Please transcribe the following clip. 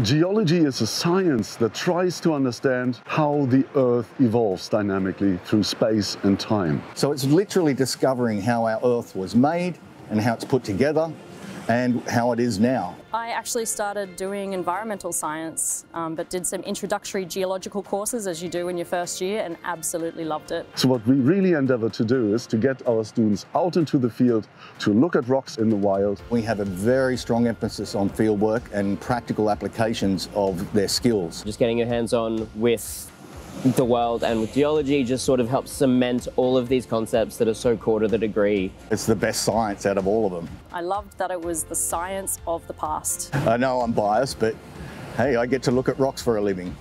Geology is a science that tries to understand how the Earth evolves dynamically through space and time. So it's literally discovering how our Earth was made and how it's put together and how it is now. I actually started doing environmental science, but did some introductory geological courses, as you do in your first year, and absolutely loved it. So what we really endeavour to do is to get our students out into the field to look at rocks in the wild. We have a very strong emphasis on field work and practical applications of their skills. Just getting your hands on with the world and with geology just sort of helps cement all of these concepts that are so core to the degree. It's the best science out of all of them. I loved that it was the science of the past. I know I'm biased, but hey, I get to look at rocks for a living.